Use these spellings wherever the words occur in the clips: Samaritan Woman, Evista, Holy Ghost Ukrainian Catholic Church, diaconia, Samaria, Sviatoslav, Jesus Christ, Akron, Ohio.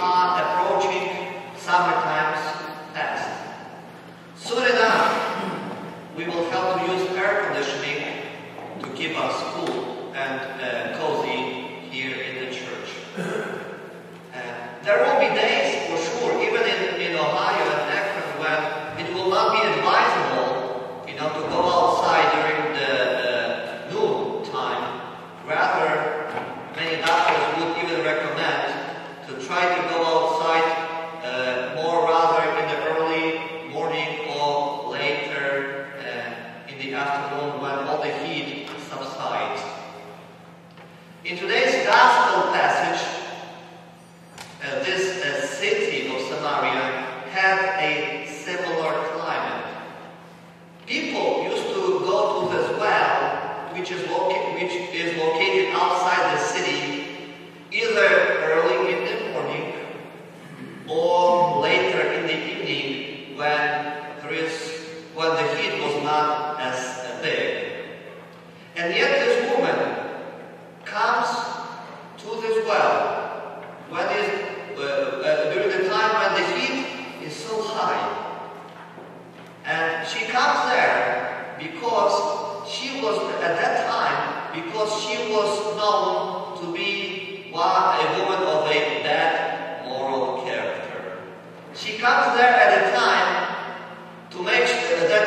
are approaching summertime's test. Soon enough, we will have to use air conditioning to keep us cool and cozy here in the church. There will be days, for sure, even in Ohio and Akron, when it will not be advisable, you know, to go outside during the noon time. Rather, many doctors would even recommend to try to go outside more rather in the early morning or later in the afternoon when all the heat subsides. In today's gospel passage, this city of Samaria had a similar climate. People used to go to this well, which is located outside the city, either early in the morning or later in the evening when the heat was not as big. And yet this woman comes to this well during the time when the heat is so high. And she comes there because she was known to be a woman of a bad moral character. She comes there at a time to make sure that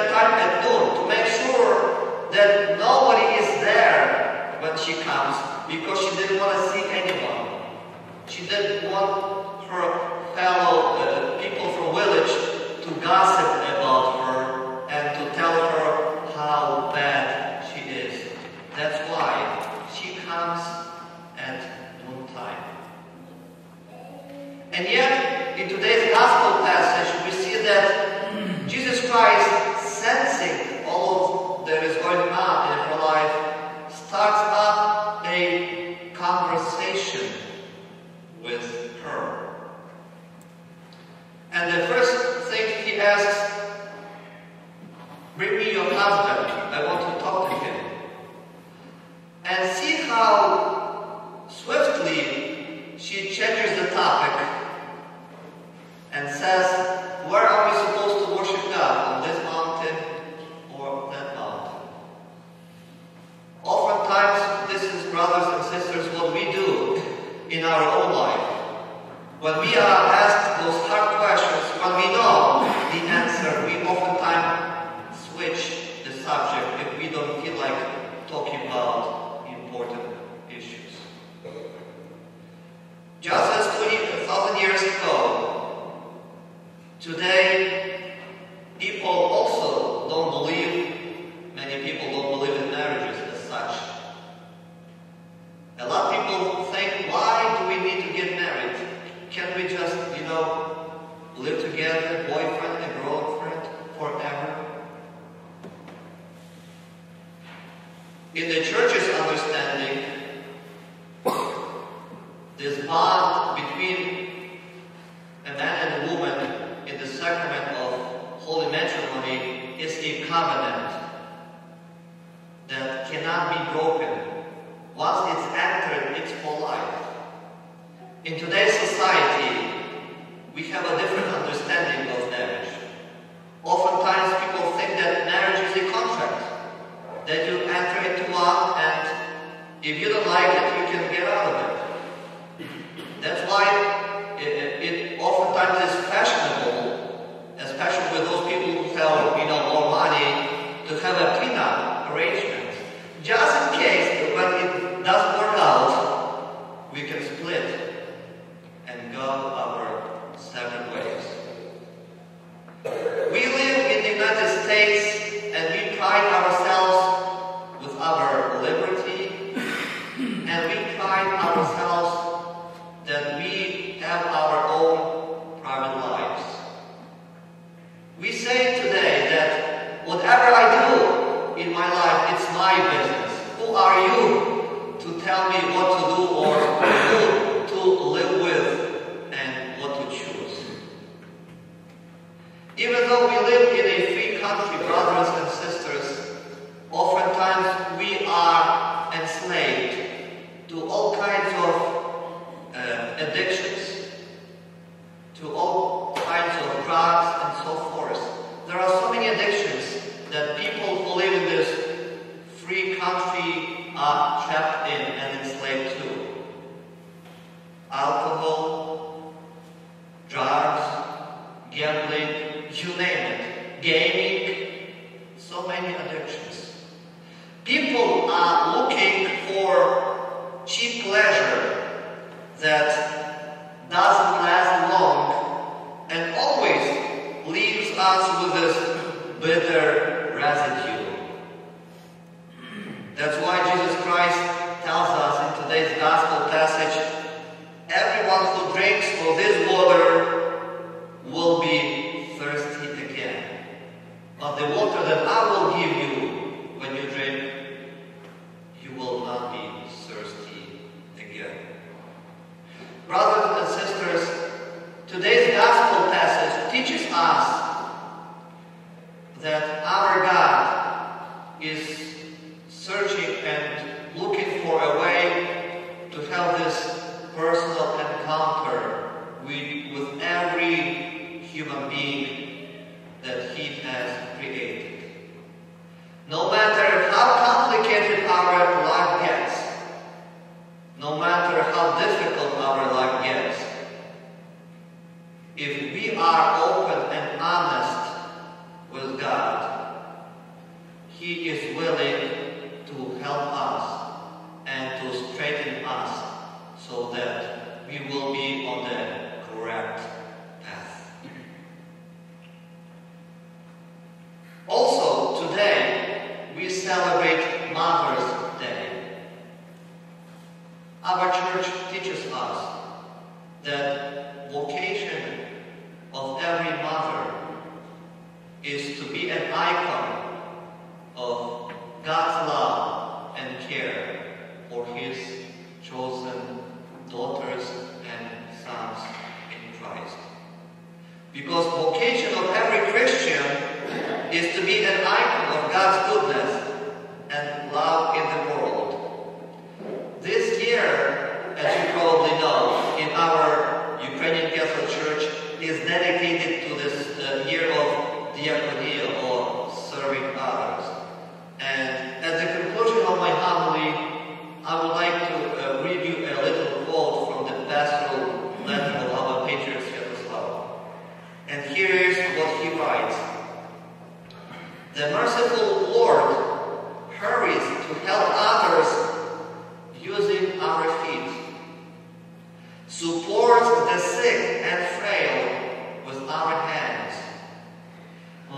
nobody is there when she comes, because she didn't want to see anyone. She didn't want her fellow people from village to gossip about her and to tell her how bad she is. That's why she comes at noontime. And yet, in today's gospel passage, we see that Jesus Christ, sensing all of that is going on in her life, starts up a conversation with her. And the first thing he asks, "Bring me your husband, I want to talk to him." And see how swiftly she changes the topic and says, "Where are we supposed to worship God, on this mountain or that mountain?" Oftentimes, this is, brothers and sisters, what we do in our own life. When we are asked those hard questions, when we know the answer, we oftentimes switch the subject if we don't feel like talking about important issues. Just as 20,000 years ago, today people also don't believe, many people don't believe in marriages as such. A lot of people think, why do we need to get married? Can't we just, you know, live together, boyfriend and girlfriend, forever? In the church's understanding, this bond between a man and a woman in the sacrament of holy matrimony is a covenant that cannot be broken. Once it's entered, it's for life. In today's society, we have a different understanding of marriage. Oftentimes people think that marriage is a contract, that you enter into one, and if you don't like it, you can get out of it. That's why it oftentimes is fashionable, especially with those people who have, you know, more money, to have a prenup arrangement. Just in case, when it doesn't work out, we can split and go our separate ways. We live in the United States, and we pride ourselves our liberty, and we pride ourselves that we have our own private lives. We say today that whatever I do in my life, it's my business. Who are you to tell me what to do or who to live with and what to choose? Even though we live in a free country, brothers and sisters, oftentimes we are enslaved to all kinds of addictions, that doesn't last long and always leaves us with this bitter residue. That's why Jesus Christ tells us in today's Gospel passage, everyone who drinks of this water will be thirsty again. But the water that I will give you when you drink, you will not be thirsty again. Brothers and sisters, today's Gospel passage teaches us that our God is searching and looking for a way to have this personal encounter with every human being that He has created. No matter how complicated our life gets, no matter how difficult our life gets, if we are open and honest with God, He is willing to help us and to straighten us so that we will be on the correct path. Also, today we celebrate Mother's Day. Our church teaches us that the vocation of every mother is to be an icon of God's love and care for His chosen daughters and sons in Christ. Because the vocation of every Christian is to be an icon of God's goodness and love in the world. This year, as you probably know, in our Ukrainian Catholic Church is dedicated to this year of diaconia or serving others. And at the conclusion of my homily, I would like to read you a little quote from the pastoral letter of our patriarch Sviatoslav. And here is what he writes. The merciful Lord hurries to help others using our feet, supports the sick and frail with our hands,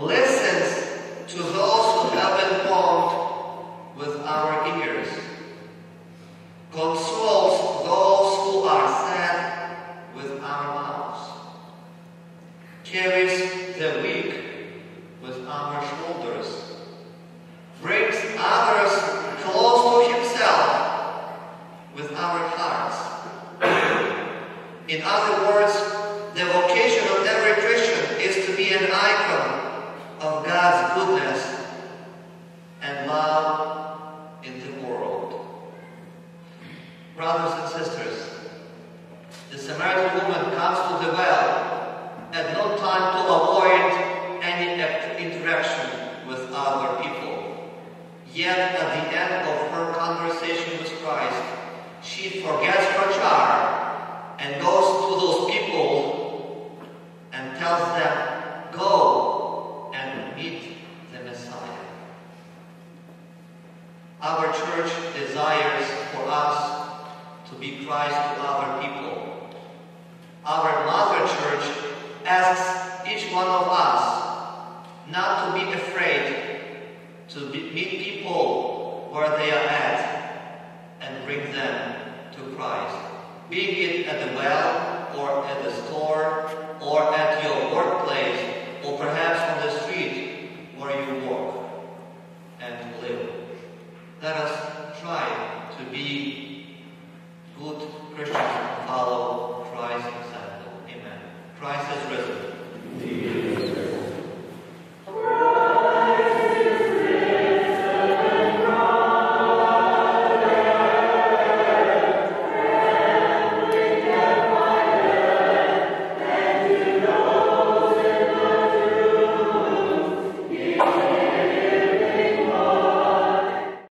listens to those who have been wronged with our ears, consoles those who are sad with our mouths, carries the weak with our shoulders, brings others close to Himself with our hearts. In other words, the vocation of every Christian is to be an icon of God's goodness and love in the world. Brothers and sisters, the Samaritan woman comes to the well at no time to avoid any interaction with other people. Yet at the end of her conversation with Christ, she forgets her jar and goes to those people and tells them, "Go and meet the Messiah." Our church desires for us to be Christ to other people. Our mother church asks each one of us not to be afraid to meet people where they are at and bring them to Christ, be it at the well or at the store or at